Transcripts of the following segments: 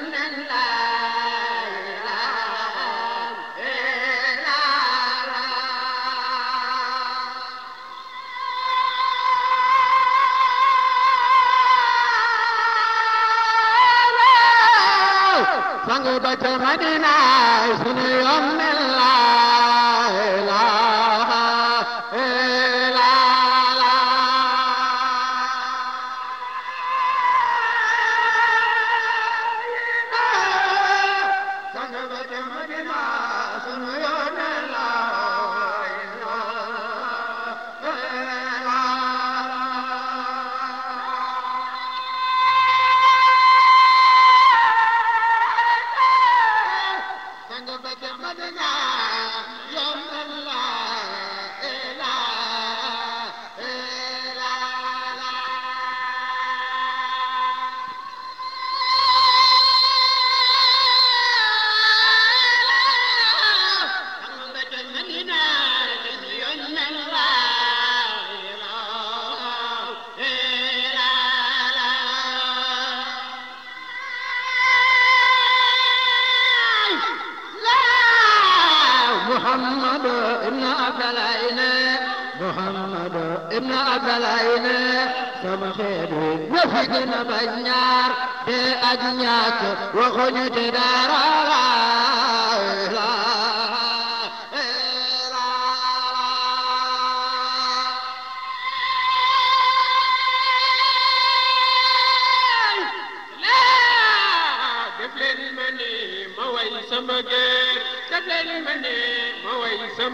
Sango bacha madina suniyam محمد ابن أبلاين محمد ابن أبلاين سمخير وفقنا بنيار بأجنياك وخنج دارا سمجر تبلي مني موي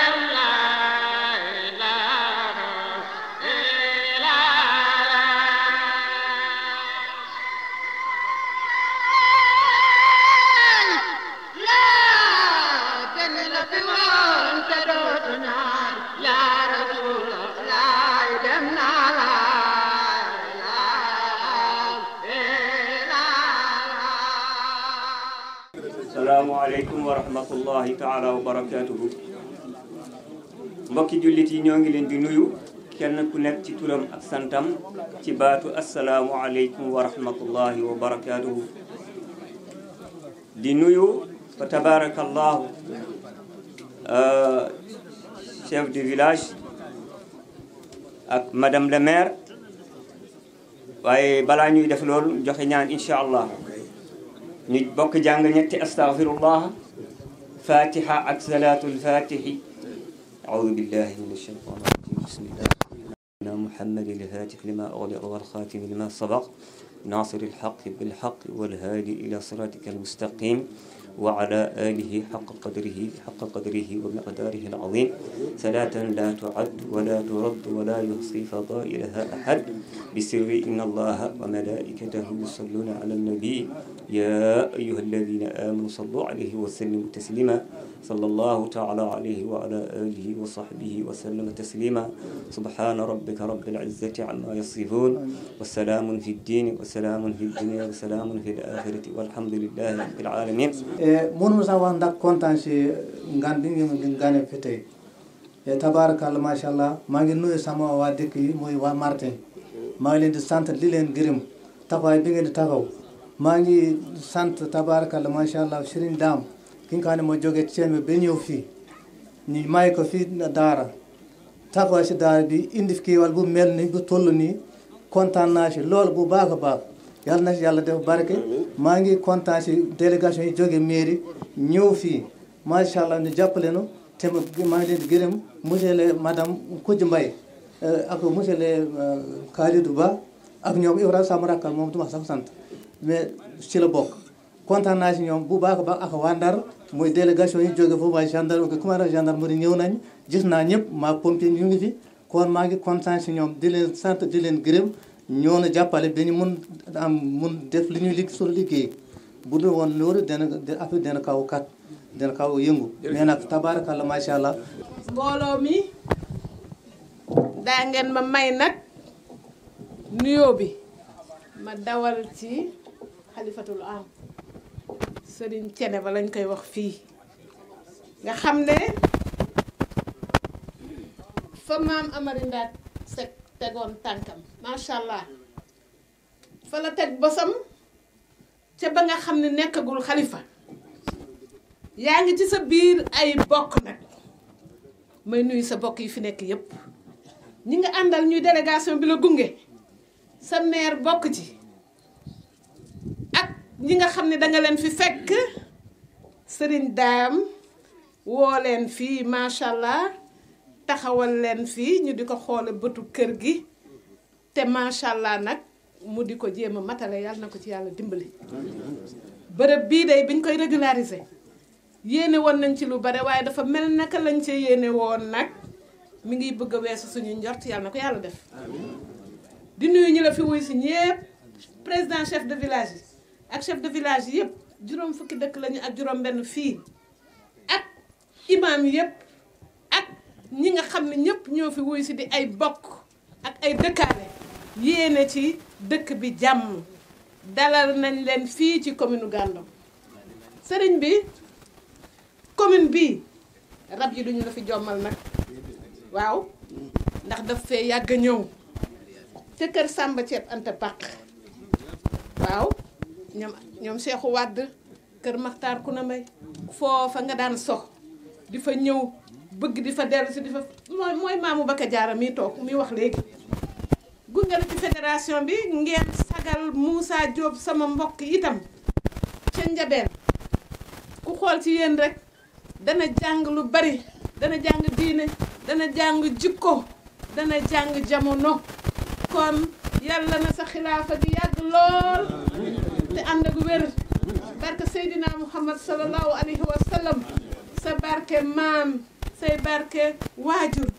يملا salaamu aleykum wa rahmatullahi taala wa barakatuhu mbokki jullit yi ñoo ngi leen di nuyu kenn ku nekk ci turam ak santam ci baatu assalaamu aleykum wa rahmatullahi wa barakatuhu di nuyu fa tabarakallahu chef du village ak madame le maire waaye balaa ñuy def loolu joxe ñaan incha allah ñu bokk jàng ñetti astaghfirullah fatiha ak salatul fatihi a'udhu billahi minash shaitanir rajim bismillahir muhammadil fatih lima ughliqa wal khatim lima sabaq nasiril haqq bil haqq wal hadi ila siratikal mustaqim وعلى آله حق قدره ومقداره العظيم صلاة لا تعد ولا ترد ولا يحصي فضائلها أحد بسر إن الله وملائكته يصلون على النبي يا أيها الذين آمنوا صلوا عليه وسلموا تسليما صلى الله تعالى عليه وعلى آله وصحبه وسلم تسليما سبحان ربك رب العزة عما يصفون والسلام في الدين وسلام في الدنيا وسلام في الآخرة والحمد لله رب العالمين. Nous avons content chez Gandon Fete. Et Tabarkal, Machallah, Maginu et Samoa Diki, Moua Martin. Malin de Santa Lilen Grim, Tabai Bing et Taro. Mani Santa Tabarkal, Machallah, Shirin Dam, Kinkanamo Jogetchen, Benyofi, Ni Maiko Fid Nadara. Tabashi Darby, Indiki, Albu Melni, Gutoluni, Contant Nash, Lol Bubagaba. yalla na yalla def barke ma ngi content ci délégation yi joge mairie ñew fi ma sha Allah ñu jappale no té ma ngi leen gërëm monsieur le madame Kodji Mbaye ak monsieur le Khalidou Ba ak ñom Ibrahima Sam rakal mom duma sax sante mais ci la bok content na ci ñom bu baax ba ak wa Ndar moy délégation yi joge fo ba gendarme ko kuma gendarmerie ñew nañ gis na ñepp ma pompier ñu ngi fi kon ma ngi content ci ñom di leen sante di leen gërëm ñoo na jàppale ba ñu mun def li ñuy suñu liggéey bu dul woon loolu dana kaw kat dana kaw yëngu mais nag tabarakallah macha allah. mbooloo mi daa ngeen ma may nag nuyoo bi ma dawal ci xalifatul am Serigne Thiénaba lañ koy wax fii nga xam ne fa maam Amary Ndaat Seck tegoon tànkam macha allah fa la teg bosam ca ba nga xam ne nekkagul xalifa yaa ngi ci sa biir ay bokk nag may nuyu sa bokk yi fi nekk yépp ñi nga àndal ñuy délégation bi la gunge sa maire bokk ci ak ñi nga xam ne da nga leen fi fekk sëriñ daam woo leen fii macha allah taxawal leen fii ñu di ko xoole bëtu kër gi te macha allah nag mu di ko jéem a matale yàlla na ko ci yàlla dimbali. bërëb bii day biñ koy régulariser yéene woon nañ ci lu bare waaye dafa mel naka lañ ci yéene woon nag mi ngi bëgg a weesu suñu njort yàlla na ko yàlla def. di nuyu ñu la fi wuy si ñépp président chef de village yi ak chef de village yépp juróom fukki dëkk lañu ak juróom benn fii ak imam yépp ak ñi nga xam ne ñépp ñoo fi wuy si di ay bokk ak ay dëkkaale yéene ci dëkk bi jàmm dalal nañ leen fii ci commune Gandon sëriñ bi commune bi rab yi duñu la fi jommal nag waaw ndax daf fee yàgg a ñëw te kër Samba Ceeb Anta Pàq waaw ñoom Seexu Wàdd kër Maxtaar ku na may foofa nga daan sox di fa ñëw bëgg di fa dellu si di fa mooy maamu Bakka Jaara mi toog mi wax léegi gunge la ci fédération bi ngeen sagal Moussa Diop sama mbokk itam ca Njabeen ku xool ci yéen rek dana jàng lu bari dana jàng diine dana jàng jikko dana jàng jamono kon yàlla na sa xilaafa gi yàgg lool te ànd ak wér barke Seydina Muhammad sallallahu alayhi wa sallam sa barke maam say barke waajur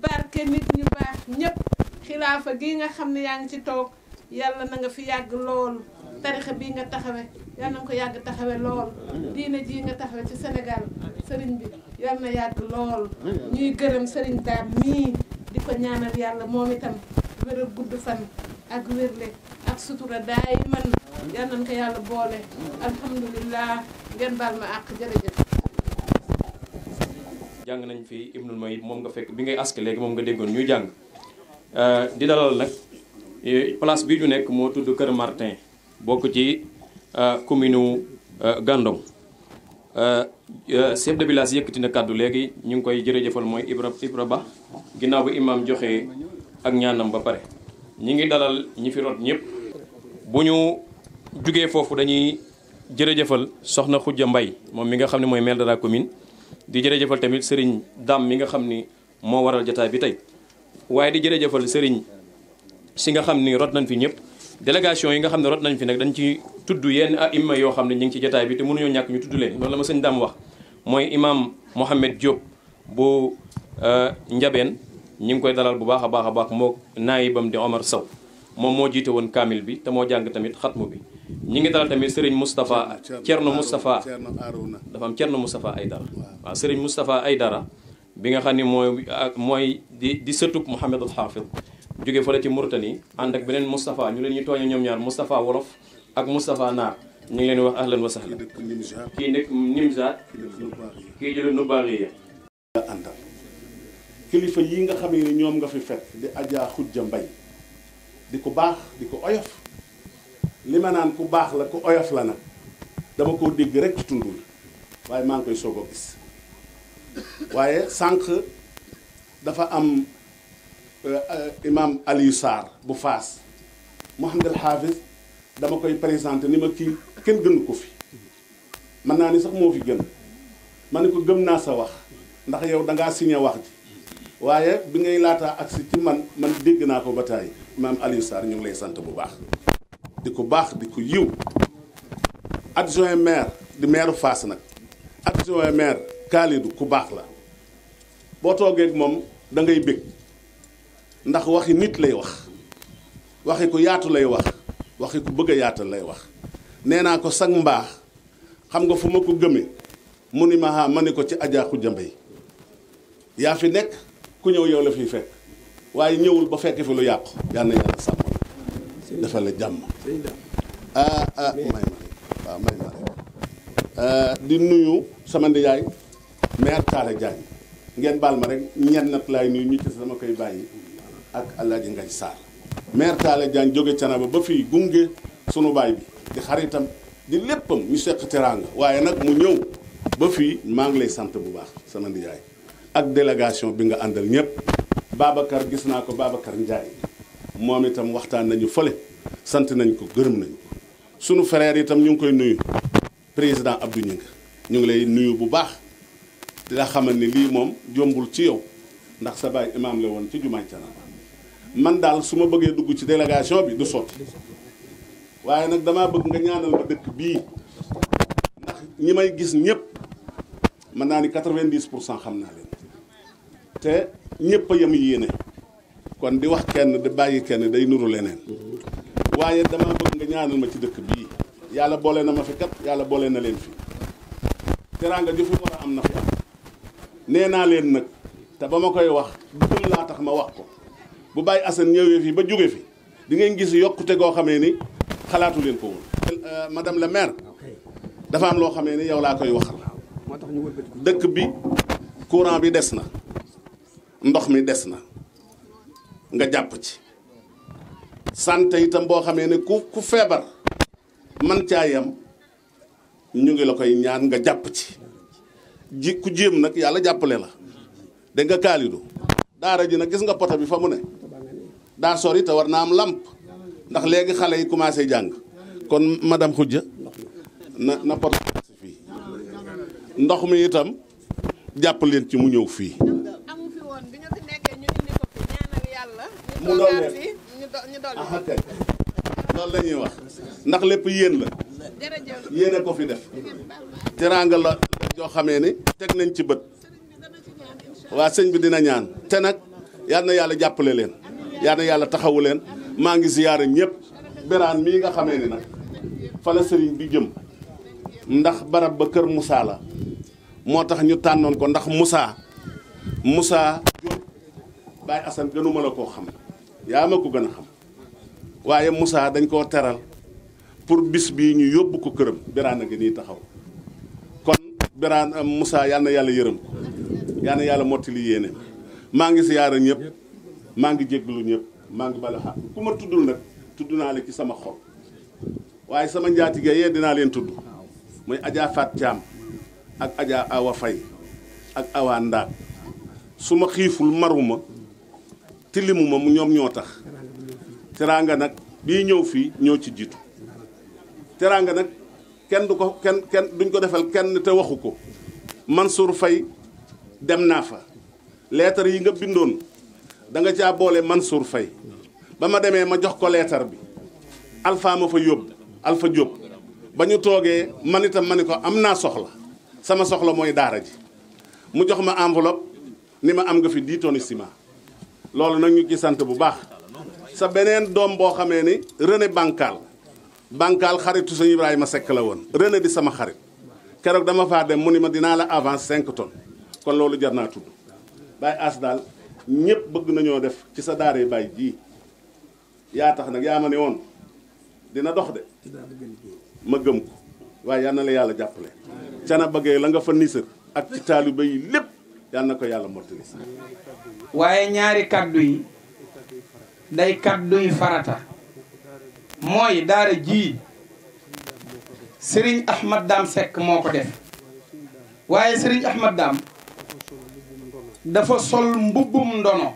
barke nit ñu baax ñépp xilaafa gi nga xam ne yaa ngi ci toog yàlla na nga fi yàgg lool tarixa bii nga taxawe yàlla na nga ko yàgg taxawe lool diine jii nga taxawe ci Sénégal sëriñ bi yàlla na yàgg lool ñuy gërëm sëriñ daam mii di ko ñaanal yàlla moom itam wér ak gudd fan ak wérle ak sutura daay man yal nañ ko yàlla boole alhamdulilah ngeen baal ma àq jërëjëf. jàng nañ fi Ibnul Mayib moom nga fekk bi ngay ask léegi moom nga déggoon ñuy jàng di dalal nag place bi ñu nekk moo tudd Keur Martin bokk ci commune Gandon chef de village yëkkati na kàddu léegi ñu ngi koy jërëjëfal mooy Ibra Ba ginnaaw bi imaam joxe. ak ñaanam ba pare ñi ngi dalal ñi fi rot ñëpp bu ñu jugee foofu dañuy jërëjëfal soxna Khoudia Mbaye moom mi nga xam ne mooy maire de la commune di jërëjëfal tamit sëriñ Dame mi nga xam ni moo waral jotaay bi tey waaye di jërëjëfal sëriñ si nga xam ni rot nañ fi ñëpp délégation yi nga xam ne rot nañ fi nag dañ ci tudd yenn imma yoo xam ne ñu ngi ci jotaay bi te mënuñoo ñàkk ñu tudd leen loolu la ma sëñ Dame wax mooy imam Mohamed Diop bu Njabeen ñi ngi koy dalal bu baax a baax a baax moo naayibam di Omar Sow moom moo jiite woon kaamil bi te moo jàng tamit xatmu bi ñi ngi dalal tamit Serigne Moustapha Thierno Moustapha dafa am Thierno Moustapha Aydara waaw Serigne Moustapha Aydara bi nga xam ne mooy di sëtuk Mouhamed al Hafid jóge fële ci Mauritanie ànd ak beneen Moustapha ñu leen ñu tooñe ñoom ñaar Moustapha wolof ak Moustapha naar ñu ngi leen wax ahlan wa sahlan kii nekk Nimzaat kii jële Nubaariya kilifa yi nga xam ne ñoom nga fi fekk di Adja Khoudia Mbaye di ko baax di ko oyof li ma naan ku baax la ku oyof la nag dama koo dégg rek ci tundul waaye maa ngi koy soog a gis waaye sànq dafa am imam Aliou Sarr bu Faas Mouhamed El Hafiz dama koy présenté ni ma kii kenn gënu ko fi mën naa ni sax moo fi gën ma ne ko gëm naa sa wax ndax yow da ngaa signé wax ji waaye bi ngay laataa agsi ci man dégg naa ko ba tàyyi maam Aliou Sarr ñu ngi lay sant bu baax di ko baax di ko yiw adjoint maire di maire Fass nag adjoint maire Kalidou ku baax la boo toogee ak moom da ngay bég ndax waxi nit lay wax waxi ku yaatu lay wax waxi ku bëgg a yaatal lay wax nee naa ko sag mbaax xam nga fu ma ko gëmee mu ni ma ma ne ko ci Adja Khoudia Mbaye yaa fi nekk ku ñëw yow la fiy fekk waaye ñëwul ba fekk fi lu yàqu yal na yàlla sàmm dafa la jàmm may ma di nuyu sama ndiyaay maire Talla Diagne ngeen baal ma rek ñenn nag laay nuyu ñu ci sama koy bàyyi ak Alaaji Ngañ Sarr maire Talla Diagne jóge Canaba ba fii gunge sunu baay bi di xaritam di léppam ñu seq teraanga waaye nag mu ñëw ba fii maa ngi lay sant bu baax sama ndiyaay ak délégation bi nga àndal ñëpp. Babacar gis naa ko Babacar Ndiaye moom itam waxtaan nañu fële sant nañ ko gërëm nañ ko sunu frère itam ñu ngi koy nuyu président Abdou Ngingue ñu ngi lay nuyu bu baax di la xamal ni lii moom jombul ci yow ndax sa baay imaam la woon ci jumaay Canaba man daal su ma bëggee dugg ci délégation bi du sotti waaye nag damaa bëgg nga ñaanal ma dëkk bii ndax ñi may gis ñëpp mën naa ni 90% xam naa leen te ñëpp a yem yéene kon di wax kenn di bàyyi kenn day nuru leneen waaye dama bëgg nga ñaanal ma ci dëkk bii yàlla boole na ma fi kat yàlla boole na leen fi teraanga ju fu war a am na fi nee naa leen nag te ba ma koy wax gëm laa tax ma wax ko bu bàyyi Assane ñëwee fii ba jóge fi di ngeen gis yokkute goo xamee ni xalaatu leen ko woon. Madame la maire dafa am loo xamee ni yow laa koy waxal dëkk bi courant bi des na ndox mi des na nga jàpp ci santé itam boo xamee ne ku feebar man caa yam ñu ngi la koy ñaan nga jàpp ci ji ku jéem nag yàlla jàppale la da nga kaalidu daara ji nag gis nga poto bi fa mu ne daa sori te war naa am làmp ndax léegi xale yi commencé jàng kon madame Khoudia na poto fii ndox mi itam jàpp leen ci mu ñëw fii mu doon leen loolu la ñuy wax ndax lépp yéen la yéen a ko fi def teraanga la joo xamee ni teg nañ ci bët waa sëñ bi dina ñaan te nag yal na yàlla jàppale leen yal na yàlla taxawu leen maa ngi ziyaara ñëpp beraan mii nga xamee ni nag fa la sëriñ bi jëm ndax barab ba kër Moussa la moo tax ñu tànnoon ko ndax Moussa Baye Assane gënuma la koo xam yaa ma ko gën a xam waaye Moussa dañ koo teral pour bis bii ñu yóbbu ko këram biraan a ngi nii taxaw kon biraan Moussa yal na yàlla yërëm ko yal na yàlla mottali yéene maa ngi siyaara ñëpp maa ngi jéggalu ñëpp maa ngi bala xam ku ma tuddul nag tudd naa la ci sama xol waaye sama njaatige yee dinaa leen tudd muy Adja Fat Thiam ak Adja Awa Faye ak Awa Ndaat su ma xiiful maruma tilimu ma ñoom ñoo tax teraanga nag bii ñëw fii ñoo ci jiitu teraanga nag kenn du ko kenn duñ ko defal kenn te waxu ko Mansour Faye dem naa fa lettre yi nga bindoon da nga caa boole Mansour Faye ba ma demee ma jox ko lettre bi Alpha ma fa yóbbu Alpha Diop ba ñu toogee man itam ma ni ko am naa soxla sama soxla mooy daara ji mu jox ma enveloppe ni ma am nga fi 10 tonnes ciment loolu nag ñu ci sant bu baax sa beneen doom boo xamee ni René Bancal xaritu sëñ Ibrahima Seck la woon René di sama xarit keroog dama faa dem mu ni ma dinaa la avance 5 tonnes kon loolu jar naa tudd Baye As daal ñëpp bëgg nañoo def ci sa daaree Baye ji yaa tax nag yaa ma ne woon dina dox de ma gëm ko waaye yal na la yàlla jàppale cana bëggee la nga fa nisër ak ci taaliba yi lépp yal na ko yàlla mottali waaye ñaari kaddu yi day kaddu yi farata mooy daara ji Serigne Ahmad Dam Seck moo ko def waaye Serigne Ahmad Dam dafa sol mbubbum ndono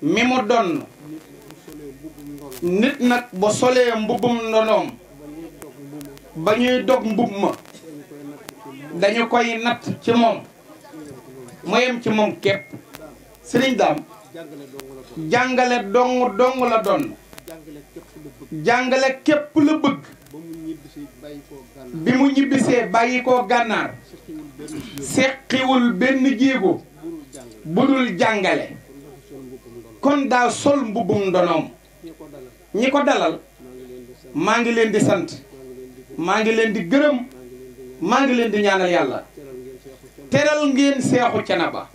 mi mu donn nit nag ba solee mbubbum ndonoom ba ñuy dog mbub ma dañu koy natt ci moom mu yem ci moom képp Sëriñ Daam jàngale dong la doon jàngale képp la bëgg bi mu ñibbisee bàyyi koo gànnaar seqiwul benn jéego bu dul jàngale kon daa sol mbubbum ndonoom ñi ko dalal maa ngi leen di sant maa ngi leen di gërëm maa ngi leen di ñaanal yàlla teral ngeen Seexu Canaba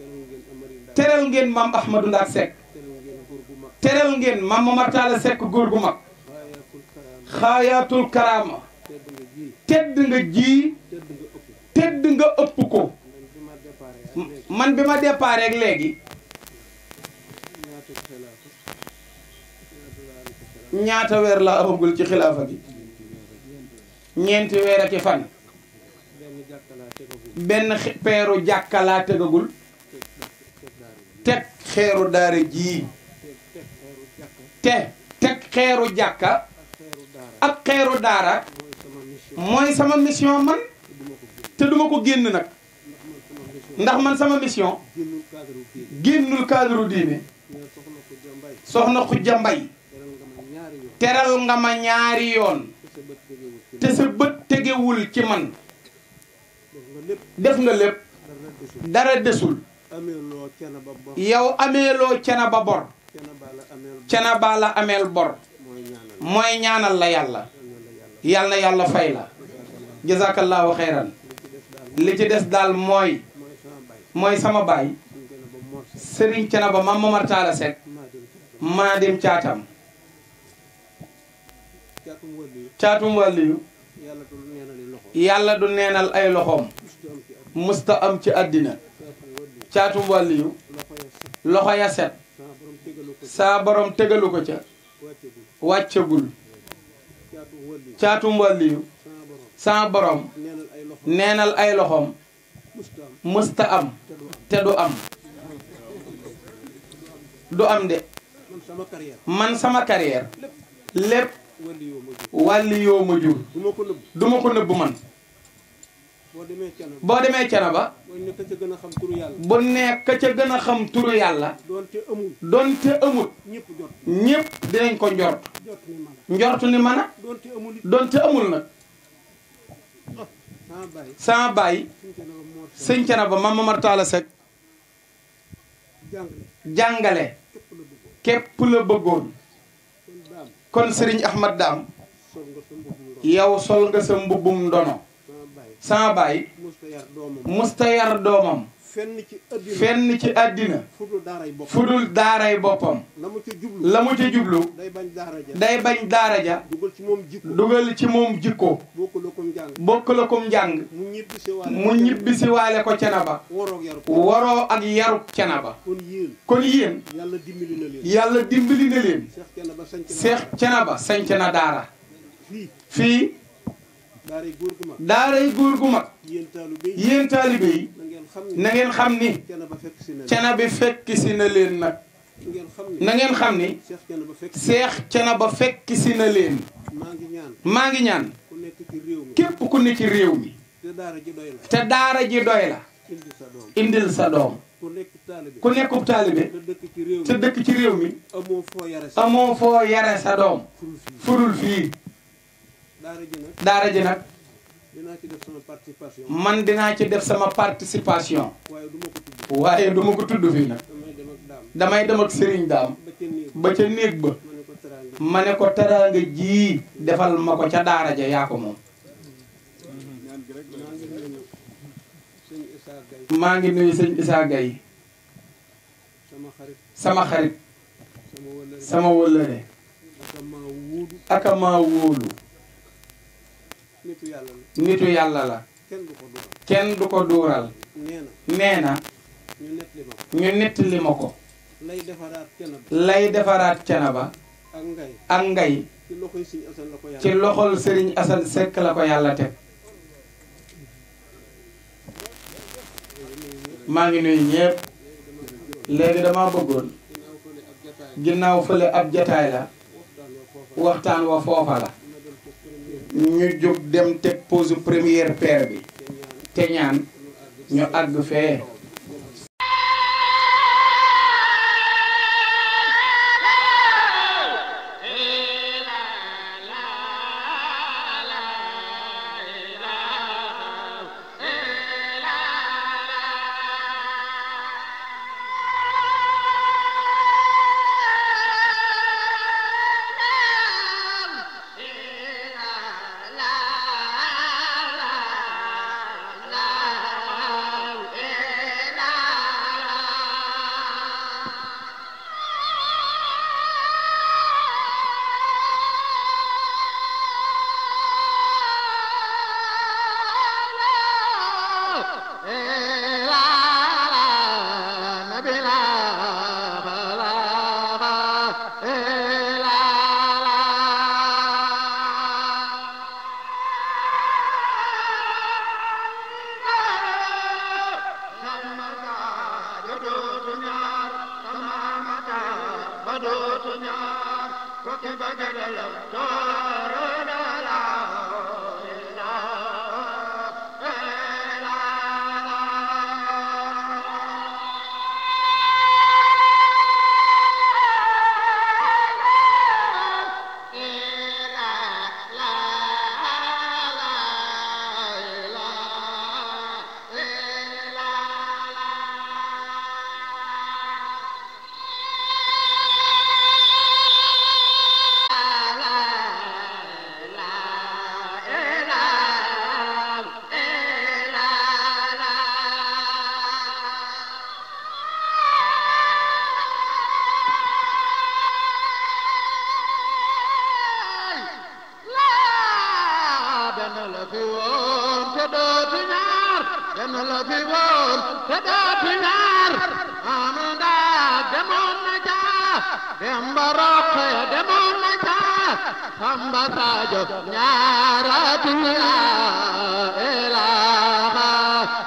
teral ngeen maam Ahmadou Ndaar Seck teral ngeen maam Mamar Talla Seck góor gu mag xaayaatul karaama tedd nga ji tedd nga ëpp ko man bi ma départ rek léegi ñaata weer la amagul ci xilaafa gi ñeenti weer ak fan benn peeru jàkka laa tegagul teg xeeru daara ji te teg xeeru jàkka ak xeeru daara mooy sama mission man te duma ko génn nag ndax man sama mission génnul cadre diine soxna Khoudia Mbaye teral nga ma ñaari yoon te sa bët tegewul ci man def nga lépp dara desul yow ameeloo cena ba bor cena ba la ameel bor mooy ñaanal la yàlla yàlla yàlla fay la jazakallahu xayran li ci des daal mooy sama baay sëriñ cena ba maam Momar Talla Seck maa dem caatam caatum wàlliyu yàlla du neenal ay loxoom musta am ci àddina caatum wàlliyu loxo ya set saa borom tegalu ko ca wàccagul caatum wàlliyu saa borom neenal ay loxoom musta am te du am de man sama carrière lépp wàlli yoo ma jur duma ko nëbb man boo demee Canaba bu nekk ca gën a xam turu yàlla donte amut ñépp dinañ ko njort njortu ni man a donte amul nag sama bàyyi sëñ Canaba Mame Momar Talla Seck jàngale képp la bëggoon kon Serigne Ahmad Dam yow sol nga sa mbubbum ndono sama baay musta yar doomam fenn ci àddina fudul daaray boppam la mu ca jublu day bañ daara ja dugal ci moom jikko bokk la kum njàng mu ñibbisi waale ko Cenaba waroo ak yarub Cenaba kon yéen yàlla dimbali na leen Seex Cenaba sanc na daara fii daaray góor gu mag yéen taalibe yi na ngeen xam ni Cenaba fekk si na leen nag na ngeen xam ni Seex Cenaba fekk si na leen maa ngi ñaan képp ku ne ci réew mi te daara ji doy la indil sa doom ku nekkub taalibe te dëkk ci réew mi amoo foo yare sa doom furul fii daara ji nag man dinaa ci def sama participation waaye duma ko tudd fii nag damay dem ak Serigne Dame ba ca néeg ba ma ne ko teraanga ji defal ma ko ca daara ja yaa ko moom maa ngi nuyu sëñ Issa Gaye sama xarit sama wëllëre aka maa wóolu nitu yàlla la kenn du ko duural nee na ñu nettali ma ko lay defaraat Cenaba ak ngay ci loxol Serigne Assane Seck la ko yàlla teg maa ngi nuyu ñépp léegi dama bëggoon ginnaaw fële ab jataay la waxtaan wa foofa la ñu jóg dem teg pose première pierre bi te ñaan ñu àgg fee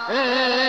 Hey!